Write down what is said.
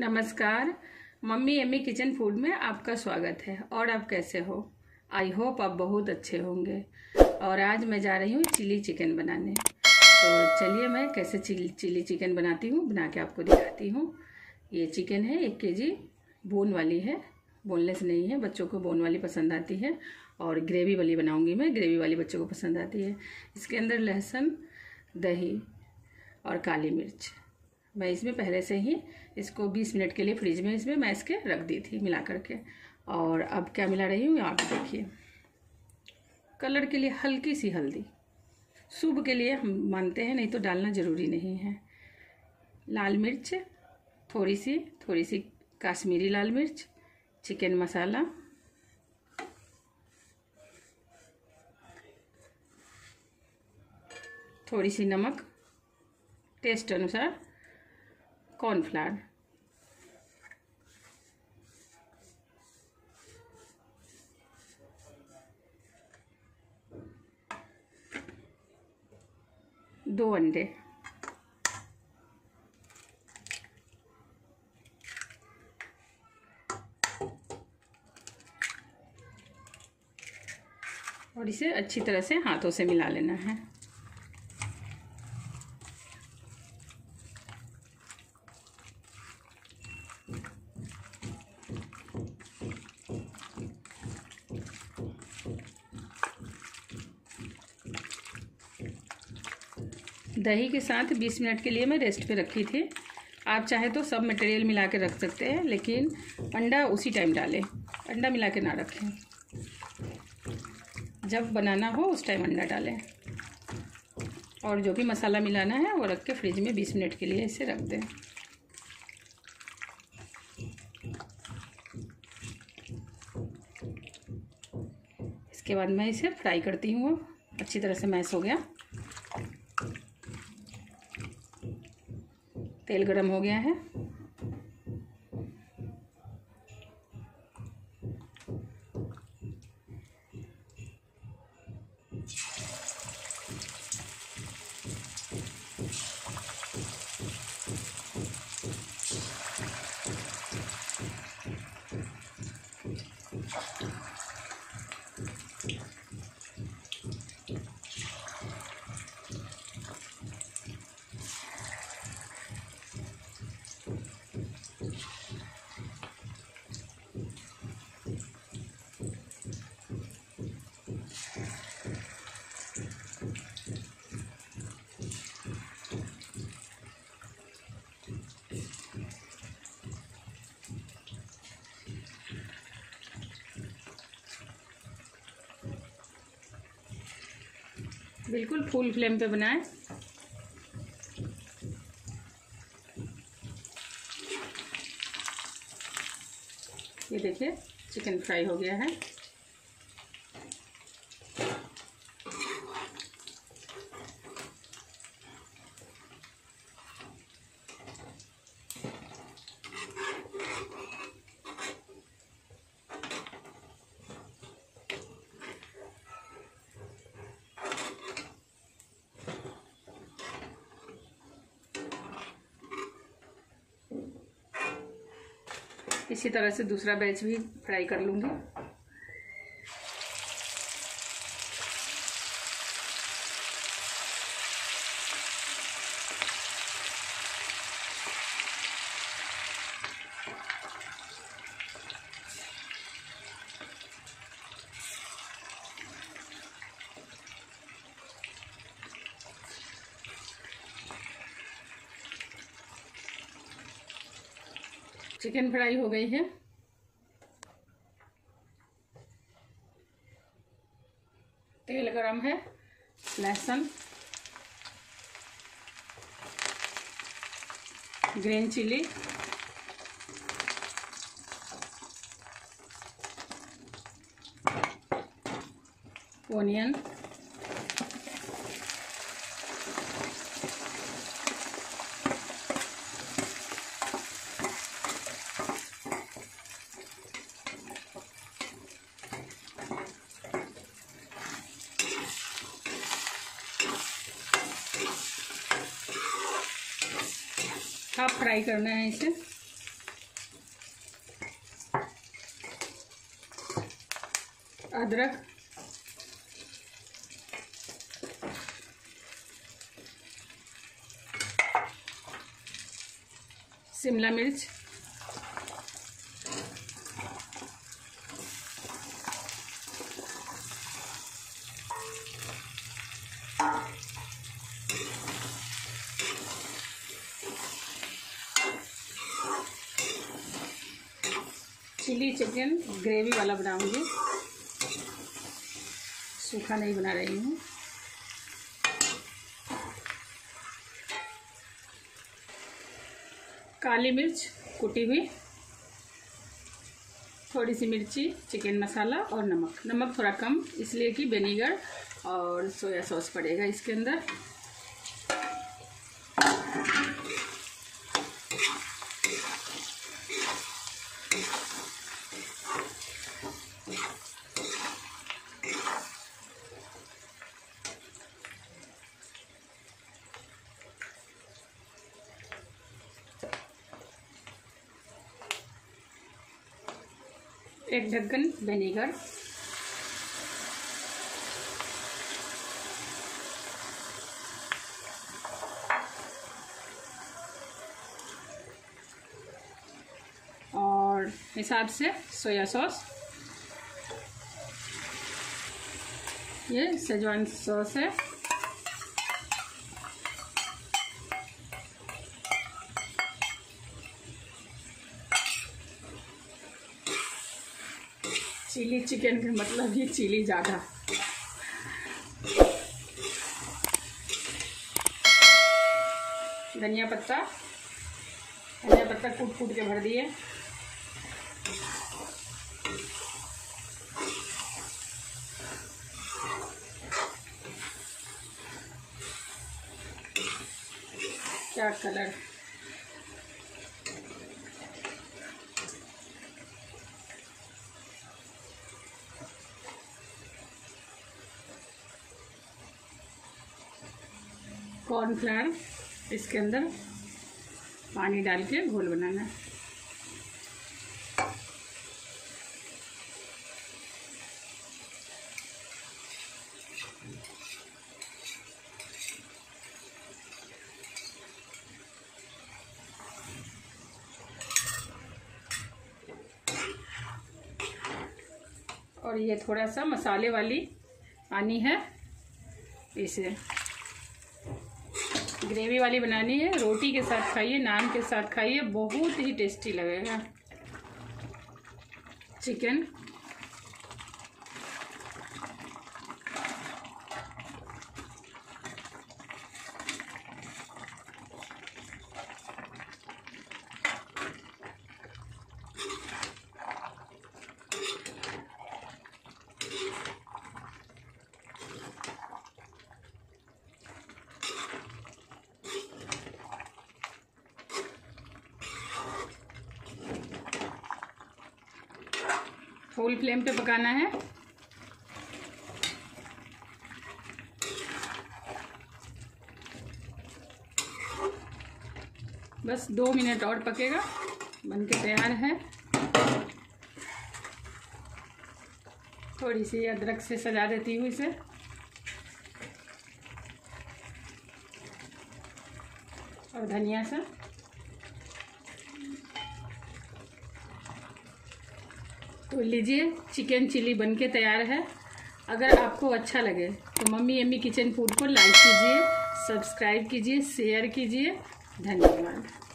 नमस्कार, mummy yummy kitchen food में आपका स्वागत है। और आप कैसे हो? आई होप आप बहुत अच्छे होंगे। और आज मैं जा रही हूँ चिली चिकन बनाने। तो चलिए मैं कैसे चिली चिकन बनाती हूँ, बना के आपको दिखाती हूँ। ये चिकन है 1 केजी, बोन वाली है, बोनलेस नहीं है। बच्चों को बोन वाली पसंद आती है और ग्रेवी वाली बनाऊँगी मैं, ग्रेवी वाली बच्चों को पसंद आती है। इसके अंदर लहसुन, दही और काली मिर्च मैं इसमें पहले से ही इसको 20 मिनट के लिए फ्रिज में इसमें मैश के रख दी थी मिला करके। और अब क्या मिला रही हूँ आप देखिए। कलर के लिए हल्की सी हल्दी, सूप के लिए हम मानते हैं, नहीं तो डालना ज़रूरी नहीं है। लाल मिर्च थोड़ी सी कश्मीरी लाल मिर्च, चिकन मसाला, थोड़ी सी नमक, टेस्ट अनुसार कॉर्नफ्लावर, दो अंडे, और इसे अच्छी तरह से हाथों से मिला लेना है। दही के साथ 20 मिनट के लिए मैं रेस्ट पे रखी थी। आप चाहे तो सब मटेरियल मिला के रख सकते हैं, लेकिन अंडा उसी टाइम डालें, अंडा मिला के ना रखें। जब बनाना हो उस टाइम अंडा डालें। और जो भी मसाला मिलाना है वो रख के फ्रिज में 20 मिनट के लिए इसे रख दें। इसके बाद मैं इसे फ्राई करती हूँ। अच्छी तरह से मैश हो गया, तेल गरम हो गया है। बिल्कुल फुल फ्लेम पे बनाएं। ये देखिए चिकन फ्राई हो गया है। इसी तरह से दूसरा बैच भी फ्राई कर लूँगी। चिकन फ्राई हो गई है। तेल गरम है, लहसुन, green chilli, onion, half fry करना है इसे। अदरक, शिमला मिर्च, चिली चिकन ग्रेवी वाला बनाऊंगी, सूखा नहीं बना रही हूँ। काली मिर्च कुटी हुई, थोड़ी सी मिर्ची, चिकन मसाला और नमक। नमक थोड़ा कम इसलिए कि विनेगर और सोया सॉस पड़ेगा इसके अंदर। एक ढक्कन विनेगर, और हिसाब से सोया सॉस। ये शेजवान सॉस है। चिली चिकन का मतलब ये चिली ज़्यादा। धनिया पत्ता कूट के भर दिए। क्या कलर! कॉर्नफ्लावर इसके अंदर पानी डाल के घोल बनाना है। और ये थोड़ा सा मसाले वाली पानी है, इसे ग्रेवी वाली बनानी है। रोटी के साथ खाइए, नान के साथ खाइए, बहुत ही टेस्टी लगेगा। चिकन फुल फ्लेम पे पकाना है। बस 2 मिनट और पकेगा, बनके तैयार है। थोड़ी सी अदरक से सजा देती हूँ इसे। और धनिया से तो लीजिए, चिकन चिली बनके तैयार है। अगर आपको अच्छा लगे तो मम्मी यम्मी किचन फूड को लाइक कीजिए, सब्सक्राइब कीजिए, शेयर कीजिए। धन्यवाद।